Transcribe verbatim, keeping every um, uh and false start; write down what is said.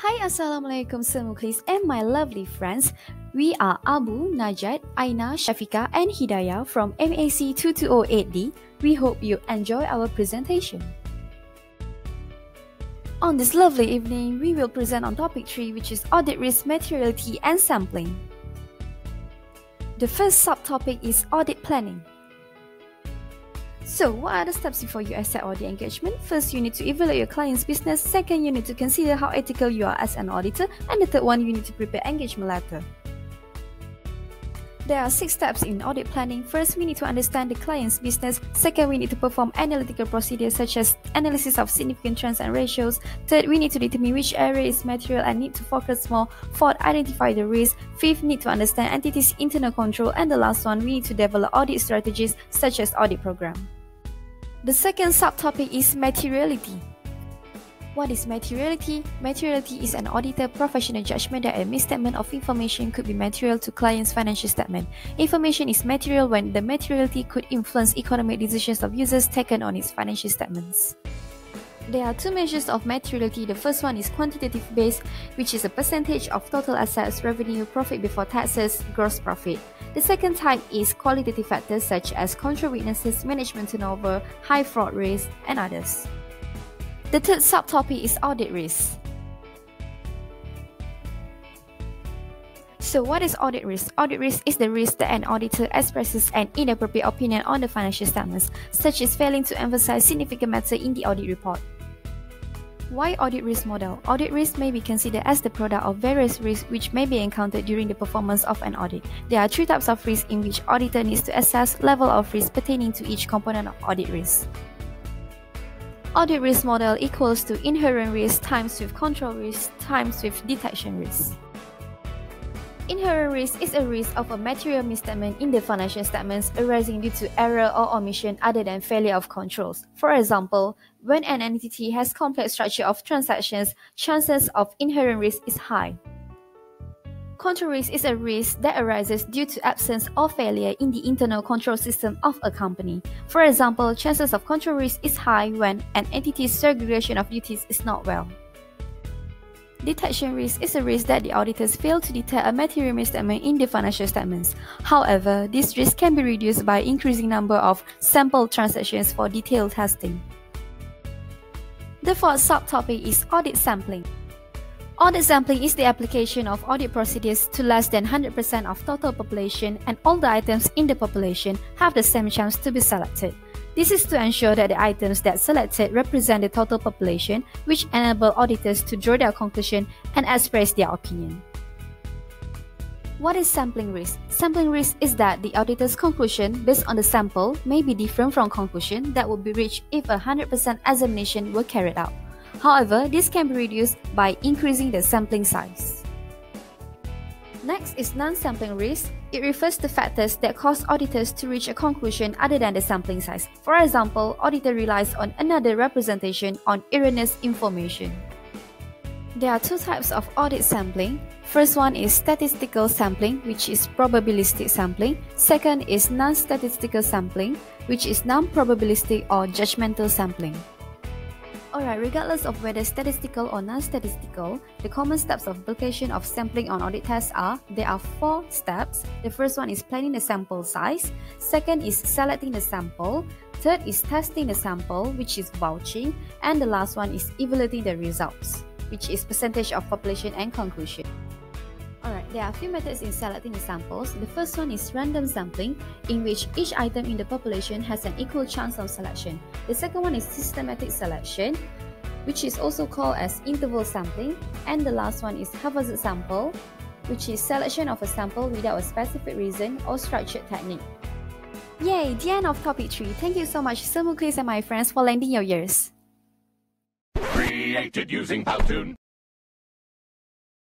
Hi, Assalamualaikum Mukhlis and my lovely friends. We are Abu, Najat, Aina, Shafika and Hidayah from M A C two two zero eight D. We hope you enjoy our presentation. On this lovely evening, we will present on topic three, which is audit risk, materiality and sampling. The first subtopic is audit planning. So, what are the steps before you accept audit engagement? First, you need to evaluate your client's business. Second, you need to consider how ethical you are as an auditor. And the third one, you need to prepare engagement letter. There are six steps in audit planning. First, we need to understand the client's business. Second, we need to perform analytical procedures such as analysis of significant trends and ratios. Third, we need to determine which area is material and need to focus more. Fourth, identify the risk. Fifth, need to understand entities' internal control. And the last one, we need to develop audit strategies such as audit program. The second subtopic is materiality. What is materiality? Materiality is an auditor professional judgment that a misstatement of information could be material to client's financial statement. Information is material when the materiality could influence economic decisions of users taken on its financial statements. There are two measures of materiality. The first one is quantitative based, which is a percentage of total assets, revenue, profit before taxes, gross profit. The second type is qualitative factors such as control weaknesses, management turnover, high fraud risk, and others. The third subtopic is audit risk. So what is audit risk? Audit risk is the risk that an auditor expresses an inappropriate opinion on the financial statements, such as failing to emphasize significant matter in the audit report. Why audit risk model? Audit risk may be considered as the product of various risks which may be encountered during the performance of an audit. There are three types of risk in which auditor needs to assess level of risk pertaining to each component of audit risk. Audit risk model equals to inherent risk times with control risk times with detection risk. Inherent risk is a risk of a material misstatement in the financial statements arising due to error or omission other than failure of controls. For example, when an entity has complex structure of transactions, chances of inherent risk is high. Control risk is a risk that arises due to absence or failure in the internal control system of a company. For example, chances of control risk is high when an entity's segregation of duties is not well. Detection risk is a risk that the auditors fail to detect a material misstatement in the financial statements. However, this risk can be reduced by increasing number of sample transactions for detailed testing. The fourth subtopic is audit sampling. Audit sampling is the application of audit procedures to less than one hundred percent of total population, and all the items in the population have the same chance to be selected. This is to ensure that the items that selected represent the total population, which enable auditors to draw their conclusion and express their opinion. What is sampling risk? Sampling risk is that the auditor's conclusion based on the sample may be different from conclusion that would be reached if a one hundred percent examination were carried out. However, this can be reduced by increasing the sampling size. Next is non-sampling risk. It refers to factors that cause auditors to reach a conclusion other than the sampling size. For example, auditor relies on another representation on erroneous information. There are two types of audit sampling. First one is statistical sampling, which is probabilistic sampling. Second is non-statistical sampling, which is non-probabilistic or judgmental sampling. Alright, regardless of whether statistical or non-statistical, the common steps of application of sampling on audit tests are, there are four steps. The first one is planning the sample size. Second is selecting the sample. Third is testing the sample, which is vouching. And the last one is evaluating the results, which is percentage of population and conclusion. Alright, there are a few methods in selecting the samples. The first one is random sampling, in which each item in the population has an equal chance of selection. The second one is systematic selection, which is also called as interval sampling. And the last one is haphazard sample, which is selection of a sample without a specific reason or structured technique. Yay, the end of topic three. Thank you so much, Mukhlis and my friends, for lending your ears. Created using PowToon.